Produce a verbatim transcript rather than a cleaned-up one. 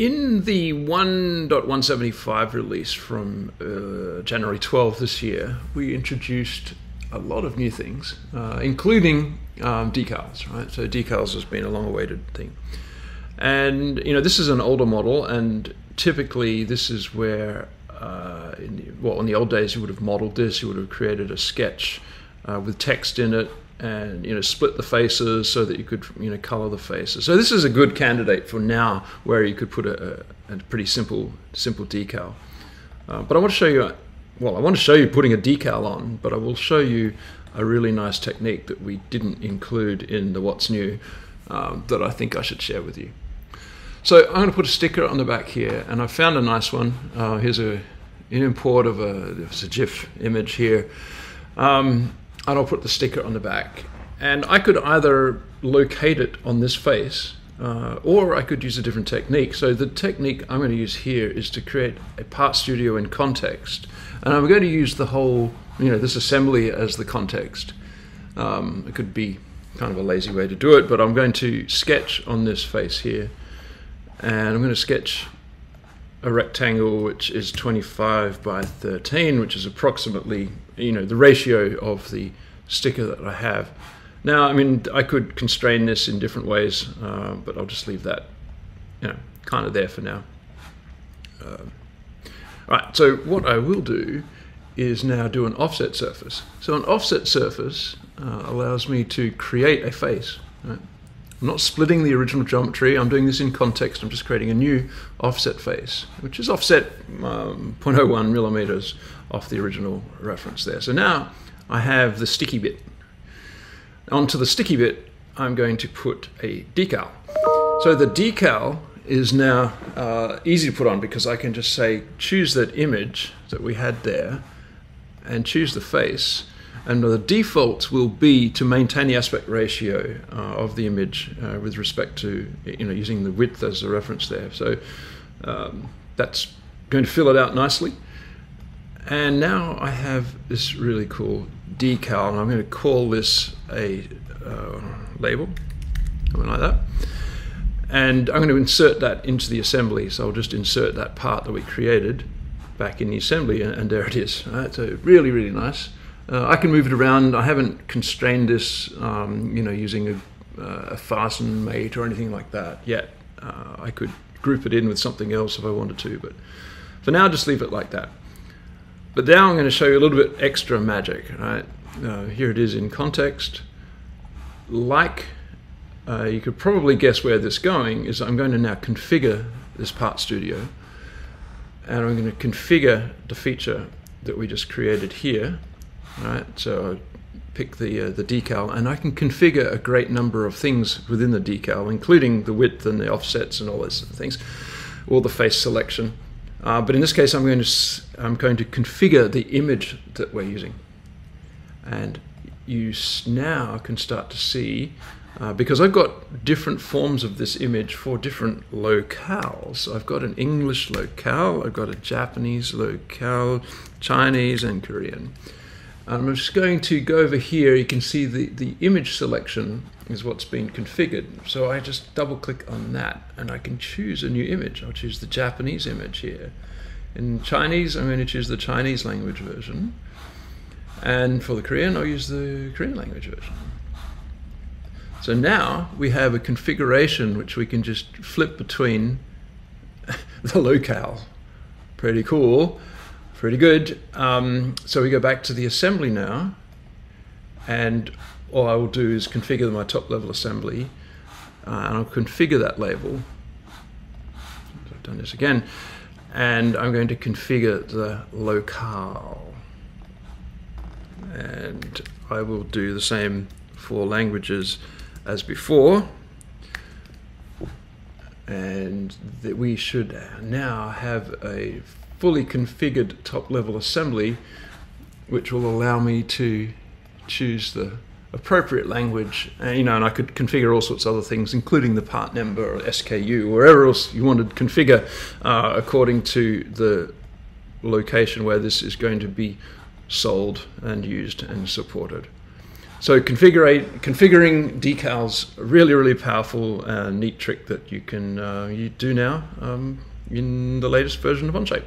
In the one point one seven five release from uh, January twelfth this year, we introduced a lot of new things, uh, including um, decals, right? So decals has been a long-awaited thing. And, you know, this is an older model, and typically this is where, uh, in the, well, in the old days you would have modeled this, you would have created a sketch uh, with text in it, and, you know, split the faces so that you could, you know, color the faces. So this is a good candidate for now, where you could put a, a pretty simple simple decal. Uh, but I want to show you, well, I want to show you putting a decal on, but I will show you a really nice technique that we didn't include in the What's New um, that I think I should share with you. So I'm going to put a sticker on the back here, and I found a nice one. Uh, here's a, an import of a, it's a GIF image here. Um, And I'll put the sticker on the back, and I could either locate it on this face uh, or I could use a different technique. So the technique I'm going to use here is to create a part studio in context, and I'm going to use the whole, you know, this assembly as the context. Um, it could be kind of a lazy way to do it, but I'm going to sketch on this face here, and I'm going to sketch a rectangle which is twenty-five by thirteen, which is approximately, you know, the ratio of the sticker that I have. Now, I mean, I could constrain this in different ways, uh, but I'll just leave that, you know, kind of there for now. Uh, right, so what I will do is now do an offset surface. So an offset surface uh, allows me to create a face, right? I'm not splitting the original geometry, I'm doing this in context, I'm just creating a new offset face, which is offset um, zero point zero one millimeters off the original reference there. So now I have the sticky bit. Onto the sticky bit, I'm going to put a decal. So the decal is now uh, easy to put on, because I can just say, choose that image that we had there, and choose the face. And the default will be to maintain the aspect ratio uh, of the image uh, with respect to, you know, using the width as a reference there. So um, that's going to fill it out nicely. And now I have this really cool decal, and I'm going to call this a uh, label, something like that. And I'm going to insert that into the assembly. So I'll just insert that part that we created back in the assembly, and, and there it is. All right, so really, really nice. Uh, I can move it around. I haven't constrained this, um, you know, using a, uh, a fasten mate or anything like that yet. Uh, I could group it in with something else if I wanted to, but for now, just leave it like that. But now I'm going to show you a little bit extra magic, right? Uh, here it is in context. Like uh, you could probably guess where this is going, is I'm going to now configure this part studio, and I'm going to configure the feature that we just created here. Right, so I pick the, uh, the decal, and I can configure a great number of things within the decal, including the width and the offsets and all those things, or the face selection. Uh, but in this case, I'm going, to, I'm going to configure the image that we're using. And you now can start to see, uh, because I've got different forms of this image for different locales. I've got an English locale, I've got a Japanese locale, Chinese and Korean. I'm just going to go over here. You can see the, the image selection is what's been configured. So I just double click on that, and I can choose a new image. I'll choose the Japanese image here. In Chinese, I'm going to choose the Chinese language version. And for the Korean, I'll use the Korean language version. So now we have a configuration which we can just flip between the locale. Pretty cool. Pretty good. Um, so we go back to the assembly now, and all I will do is configure my top level assembly, uh, and I'll configure that label. So I've done this again, and I'm going to configure the locale, and I will do the same for languages as before, and that we should now have a fully configured top-level assembly, which will allow me to choose the appropriate language, and, you know, and I could configure all sorts of other things, including the part number or S K U, or wherever else you wanted to configure uh, according to the location where this is going to be sold and used and supported. So configuring decals, a really, really powerful, uh, neat trick that you can uh, you do now um, in the latest version of Onshape.